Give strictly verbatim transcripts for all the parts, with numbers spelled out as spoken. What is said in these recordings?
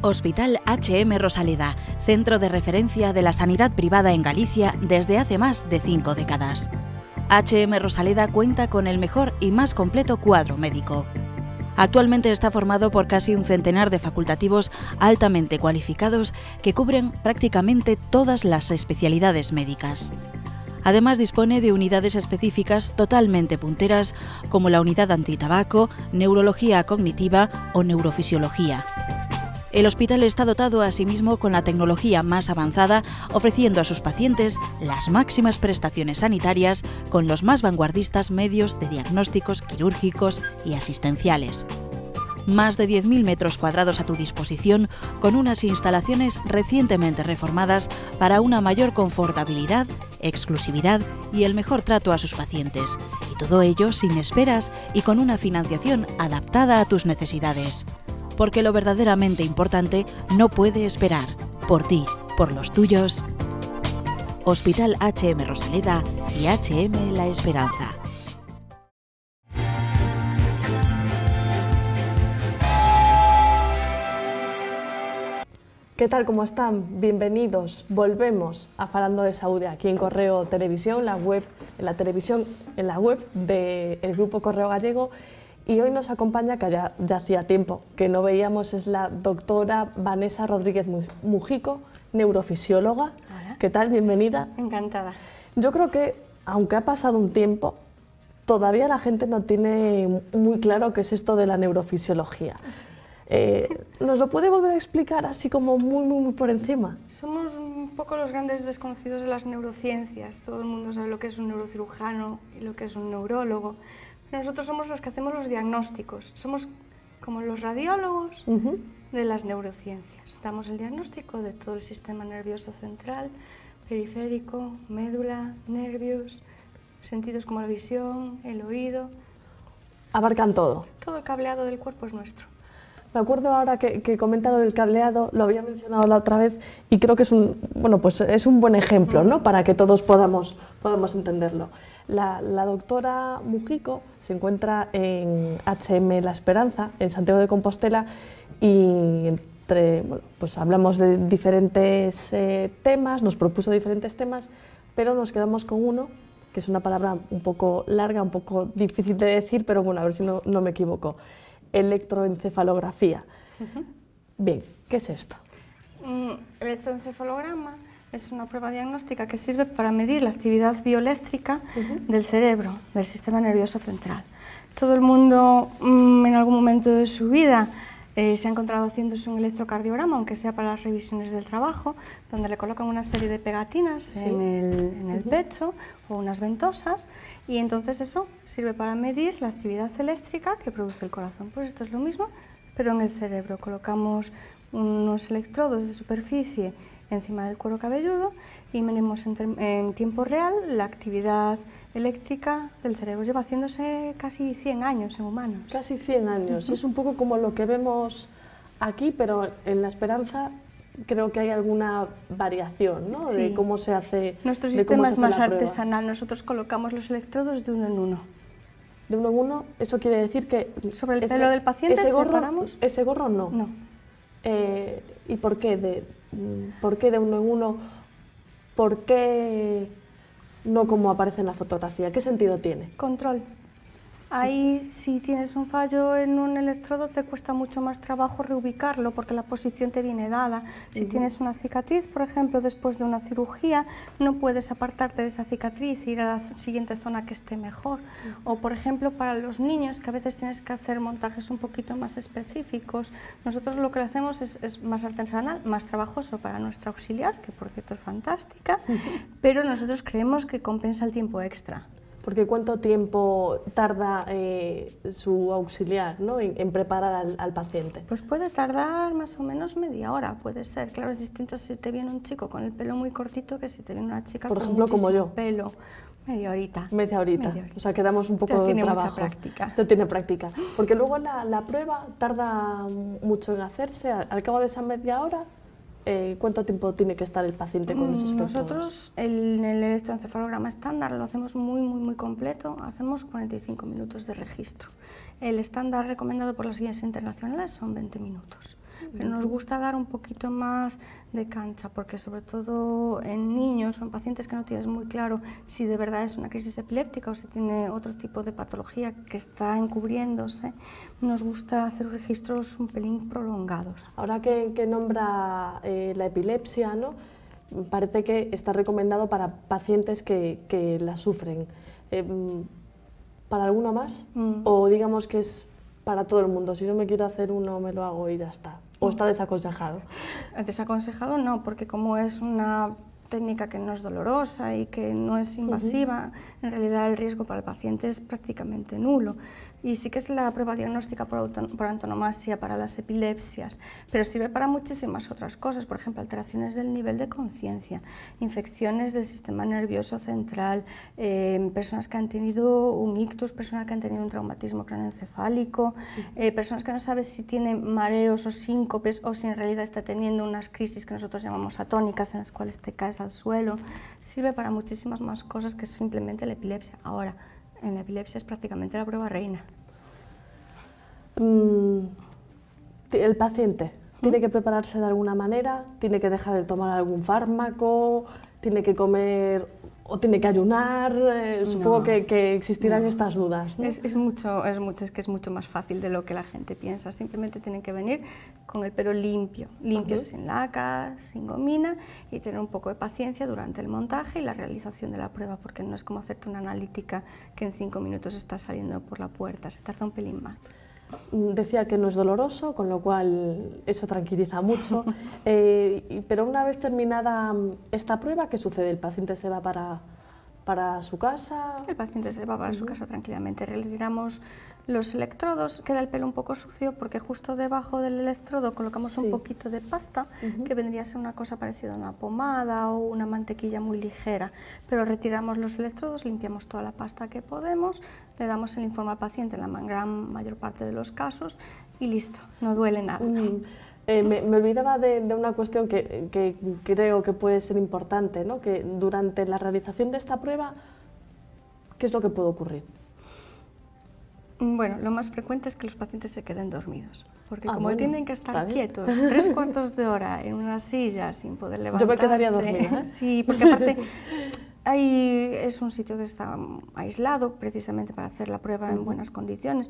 Hospital H M Rosaleda, centro de referencia de la sanidad privada en Galicia desde hace más de cinco décadas. H M Rosaleda cuenta con el mejor y más completo cuadro médico. Actualmente está formado por casi un centenar de facultativos altamente cualificados que cubren prácticamente todas las especialidades médicas. Además dispone de unidades específicas totalmente punteras como la unidad antitabaco, neurología cognitiva o neurofisiología. El hospital está dotado asimismo con la tecnología más avanzada, ofreciendo a sus pacientes las máximas prestaciones sanitarias con los más vanguardistas medios de diagnósticos quirúrgicos y asistenciales. Más de diez mil metros cuadrados a tu disposición, con unas instalaciones recientemente reformadas para una mayor confortabilidad, exclusividad y el mejor trato a sus pacientes. Y todo ello sin esperas y con una financiación adaptada a tus necesidades. Porque lo verdaderamente importante no puede esperar. Por ti, por los tuyos. Hospital H M Rosaleda y H M La Esperanza. ¿Qué tal? ¿Cómo están? Bienvenidos. Volvemos a Falando de Saúde aquí en Correo Televisión, la web, en la televisión, en la web del de Grupo Correo Gallego. Y hoy nos acompaña, que ya, ya hacía tiempo que no veíamos, es la doctora Vanessa Rodríguez Mugico, neurofisióloga. Hola. ¿Qué tal? Bienvenida. Encantada. Yo creo que, aunque ha pasado un tiempo, todavía la gente no tiene muy claro qué es esto de la neurofisiología. Sí. Eh, ¿Nos lo puede volver a explicar así como muy, muy, muy por encima? Somos un poco los grandes desconocidos de las neurociencias. Todo el mundo sabe lo que es un neurocirujano y lo que es un neurólogo. Nosotros somos los que hacemos los diagnósticos, somos como los radiólogos uh-huh. de las neurociencias. Damos el diagnóstico de todo el sistema nervioso central, periférico, médula, nervios, sentidos como la visión, el oído. Abarcan todo. Todo el cableado del cuerpo es nuestro. Me acuerdo ahora que, que comenta lo del cableado, lo había mencionado la otra vez y creo que es un, bueno, pues es un buen ejemplo, ¿no?, para que todos podamos, podamos entenderlo. La, la doctora Mugico se encuentra en H M La Esperanza, en Santiago de Compostela, y entre, bueno, pues hablamos de diferentes eh, temas, nos propuso diferentes temas, pero nos quedamos con uno, que es una palabra un poco larga, un poco difícil de decir, pero bueno, a ver si no, no me equivoco. Electroencefalografía. Uh-huh. Bien, ¿qué es esto? Mm, el electroencefalograma es una prueba diagnóstica que sirve para medir la actividad bioeléctrica uh-huh. del cerebro, del sistema nervioso central. Todo el mundo mm, en algún momento de su vida eh, se ha encontrado haciéndose un electrocardiograma, aunque sea para las revisiones del trabajo, donde le colocan una serie de pegatinas sí. en el, en el uh-huh. pecho o unas ventosas. Y entonces eso sirve para medir la actividad eléctrica que produce el corazón. Pues esto es lo mismo, pero en el cerebro. Colocamos unos electrodos de superficie encima del cuero cabelludo y medimos en, en tiempo real la actividad eléctrica del cerebro. Lleva haciéndose casi cien años en humanos. Casi cien años. Es un poco como lo que vemos aquí, pero en La Esperanza creo que hay alguna variación, ¿no?, sí. de cómo se hace. Nuestro sistema es más artesanal, nosotros colocamos los electrodos de uno en uno. De uno en uno, eso quiere decir que sobre el ese, pelo del paciente ese gorro, separamos. Ese gorro no. No. Eh, ¿Y por qué de por qué de uno en uno? ¿Por qué no como aparece en la fotografía? ¿Qué sentido tiene? Control. Ahí, si tienes un fallo en un electrodo, te cuesta mucho más trabajo reubicarlo porque la posición te viene dada. Si uh-huh. tienes una cicatriz, por ejemplo, después de una cirugía, no puedes apartarte de esa cicatriz e ir a la siguiente zona que esté mejor. Uh-huh. O, por ejemplo, para los niños, que a veces tienes que hacer montajes un poquito más específicos. Nosotros lo que hacemos es, es más artesanal, más trabajoso para nuestra auxiliar, que por cierto es fantástica, uh-huh. pero nosotros creemos que compensa el tiempo extra. Porque ¿cuánto tiempo tarda eh, su auxiliar, ¿no?, en, en preparar al, al paciente? Pues puede tardar más o menos media hora, puede ser. Claro, es distinto si te viene un chico con el pelo muy cortito que si te viene una chica por ejemplo, con muchísimo como yo. Pelo. Media horita. Media horita. Media horita. O sea, quedamos un poco de trabajo. Tiene mucha práctica. No tiene práctica. Porque luego la, la prueba tarda mucho en hacerse. Al, al cabo de esa media hora, Eh, ¿cuánto tiempo tiene que estar el paciente con esos electrodos? Nosotros el, el electroencefalograma estándar lo hacemos muy, muy, muy completo, hacemos cuarenta y cinco minutos de registro. El estándar recomendado por las guías internacionales son veinte minutos. pero nos gusta dar un poquito más de cancha, porque sobre todo en niños son pacientes que no tienes muy claro si de verdad es una crisis epiléptica o si tiene otro tipo de patología que está encubriéndose. Nos gusta hacer registros un pelín prolongados. Ahora que, que nombra eh, la epilepsia, ¿no? Parece que está recomendado para pacientes que, que la sufren. Eh, ¿Para alguno más? Mm. O digamos que es para todo el mundo, si yo me quiero hacer uno me lo hago y ya está. ¿O está desaconsejado? Desaconsejado no, porque como es una técnica que no es dolorosa y que no es invasiva, uh-huh. en realidad el riesgo para el paciente es prácticamente nulo. Y sí que es la prueba diagnóstica por, por antonomasia para las epilepsias, pero sirve para muchísimas otras cosas, por ejemplo, alteraciones del nivel de conciencia, infecciones del sistema nervioso central, eh, personas que han tenido un ictus, personas que han tenido un traumatismo cráneoencefálico, sí. eh, personas que no saben si tienen mareos o síncopes o si en realidad está teniendo unas crisis que nosotros llamamos atónicas, en las cuales te caes al suelo. Sirve para muchísimas más cosas que simplemente la epilepsia. Ahora, en la epilepsia es prácticamente la prueba reina. Mm, el paciente tiene que prepararse de alguna manera, tiene que dejar de tomar algún fármaco, tiene que comer o tiene que ayunar. Eh, supongo no, que, que existirán no. estas dudas, ¿no? Es, es mucho, es mucho, es que es mucho más fácil de lo que la gente piensa. Simplemente tienen que venir con el pelo limpio, limpio, uh-huh. sin laca, sin gomina, y tener un poco de paciencia durante el montaje y la realización de la prueba, porque no es como hacerte una analítica que en cinco minutos está saliendo por la puerta, se tarda un pelín más. Decía que no es doloroso, con lo cual eso tranquiliza mucho, eh, pero una vez terminada esta prueba, ¿qué sucede? ¿El paciente se va para, para su casa? El paciente se va para su casa tranquilamente, retiramos los electrodos, queda el pelo un poco sucio porque justo debajo del electrodo colocamos sí. un poquito de pasta, uh-huh. que vendría a ser una cosa parecida a una pomada o una mantequilla muy ligera, pero retiramos los electrodos, limpiamos toda la pasta que podemos, le damos el informe al paciente en la gran mayor parte de los casos y listo, no duele nada. Uh-huh. eh, me, me olvidaba de, de una cuestión que, que creo que puede ser importante, ¿no? Que durante la realización de esta prueba, ¿qué es lo que puede ocurrir? Bueno, lo más frecuente es que los pacientes se queden dormidos, porque ah, como bueno, tienen que estar quietos tres cuartos de hora en una silla sin poder levantarse... Yo me quedaría dormida. ¿Eh? Sí, porque aparte ahí es un sitio que está aislado precisamente para hacer la prueba en buenas condiciones,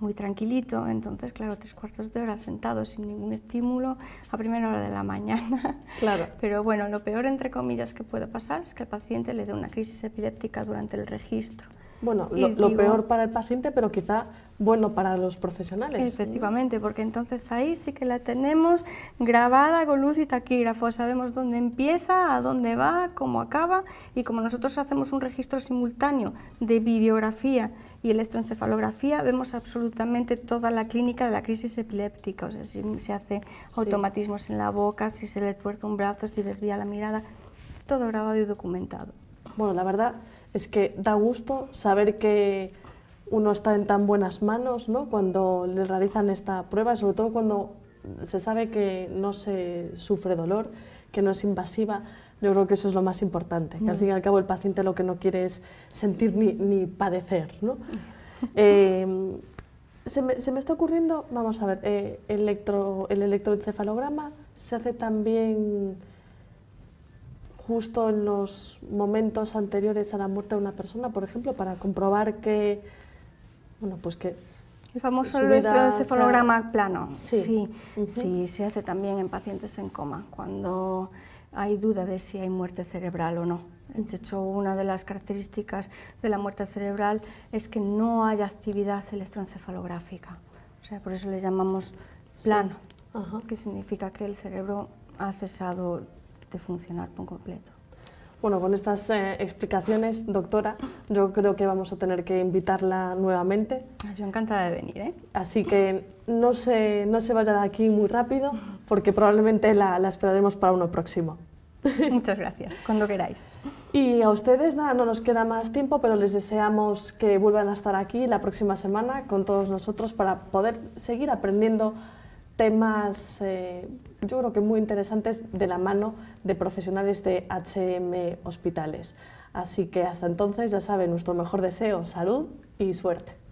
muy tranquilito, entonces claro, tres cuartos de hora sentados sin ningún estímulo a primera hora de la mañana. Claro. Pero bueno, lo peor entre comillas que puede pasar es que al paciente le dé una crisis epiléptica durante el registro. Bueno, lo, lo digo, peor para el paciente, pero quizá bueno para los profesionales. Efectivamente, porque entonces ahí sí que la tenemos grabada con luz y taquígrafo, sabemos dónde empieza, a dónde va, cómo acaba, y como nosotros hacemos un registro simultáneo de videografía y electroencefalografía, vemos absolutamente toda la clínica de la crisis epiléptica, o sea, si se hace automatismos sí. en la boca, si se le tuerce un brazo, si desvía la mirada, todo grabado y documentado. Bueno, la verdad es que da gusto saber que uno está en tan buenas manos, ¿no? Cuando le realizan esta prueba, sobre todo cuando se sabe que no se sufre dolor, que no es invasiva. Yo creo que eso es lo más importante, que al fin y al cabo el paciente lo que no quiere es sentir ni, ni padecer, ¿no? Eh, se, me, se me está ocurriendo, vamos a ver, eh, electro, el electroencefalograma se hace también justo en los momentos anteriores a la muerte de una persona, por ejemplo, para comprobar que, bueno, pues que... El famoso electroencefalograma sea... plano. Sí, sí, uh-huh. sí, se hace también en pacientes en coma, cuando hay duda de si hay muerte cerebral o no. De hecho, una de las características de la muerte cerebral es que no hay actividad electroencefalográfica. O sea, por eso le llamamos plano, sí. uh-huh. que significa que el cerebro ha cesado de funcionar por completo. Bueno, con estas eh, explicaciones, doctora, yo creo que vamos a tener que invitarla nuevamente. Yo encantada de venir, ¿eh? Así que no se, no se vaya de aquí muy rápido, porque probablemente la, la esperaremos para uno próximo. Muchas gracias, cuando queráis. Y a ustedes, nada, no nos queda más tiempo, pero les deseamos que vuelvan a estar aquí la próxima semana con todos nosotros para poder seguir aprendiendo temas, eh, yo creo que muy interesantes, de la mano de profesionales de H M Hospitales. Así que hasta entonces, ya saben, nuestro mejor deseo, salud y suerte.